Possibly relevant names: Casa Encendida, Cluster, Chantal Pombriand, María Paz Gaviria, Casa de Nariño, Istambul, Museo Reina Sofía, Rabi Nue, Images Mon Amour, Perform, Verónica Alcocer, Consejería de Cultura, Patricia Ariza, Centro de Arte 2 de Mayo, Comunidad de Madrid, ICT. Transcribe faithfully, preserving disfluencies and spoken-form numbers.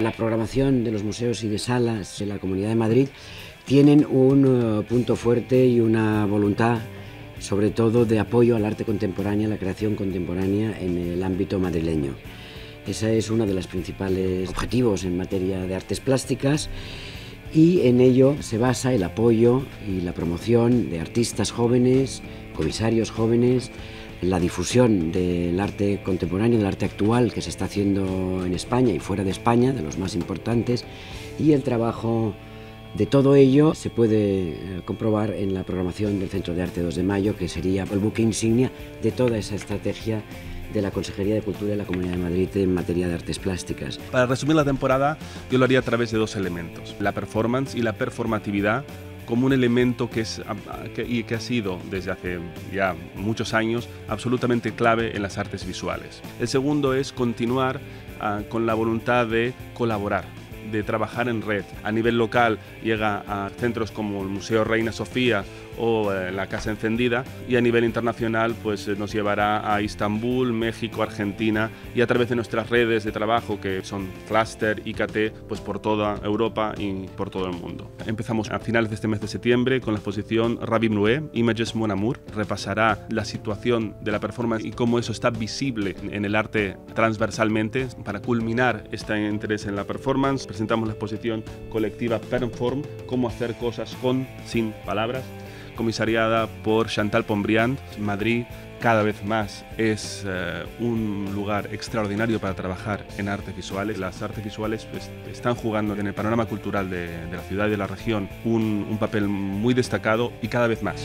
La programación de los museos y de salas en la Comunidad de Madrid tienen un uh, punto fuerte y una voluntad, sobre todo, de apoyo al arte contemporáneo, a la creación contemporánea en el ámbito madrileño. Esa es una de las principales objetivos en materia de artes plásticas y en ello se basa el apoyo y la promoción de artistas jóvenes, comisarios jóvenes, la difusión del arte contemporáneo, del arte actual que se está haciendo en España y fuera de España, de los más importantes, y el trabajo de todo ello se puede comprobar en la programación del Centro de Arte dos de mayo, que sería el buque insignia de toda esa estrategia de la Consejería de Cultura de la Comunidad de Madrid en materia de artes plásticas. Para resumir la temporada, yo lo haría a través de dos elementos, la performance y la performatividad, como un elemento que, es, que, que ha sido desde hace ya muchos años absolutamente clave en las artes visuales. El segundo es continuar uh, con la voluntad de colaborar, de trabajar en red. A nivel local llega a centros como el Museo Reina Sofía o eh, la Casa Encendida, y a nivel internacional pues, nos llevará a Istambul, México, Argentina, y a través de nuestras redes de trabajo que son Cluster, I C T, pues por toda Europa y por todo el mundo. Empezamos a finales de este mes de septiembre con la exposición Rabi Nue, Images Mon Amour. Repasará la situación de la performance y cómo eso está visible en el arte transversalmente. Para culminar este interés en la performance, presentamos la exposición colectiva Perform, cómo hacer cosas con, sin palabras, comisariada por Chantal Pombriand. Madrid cada vez más es eh, un lugar extraordinario para trabajar en artes visuales. Las artes visuales pues, están jugando en el panorama cultural de, de la ciudad y de la región un, un papel muy destacado y cada vez más.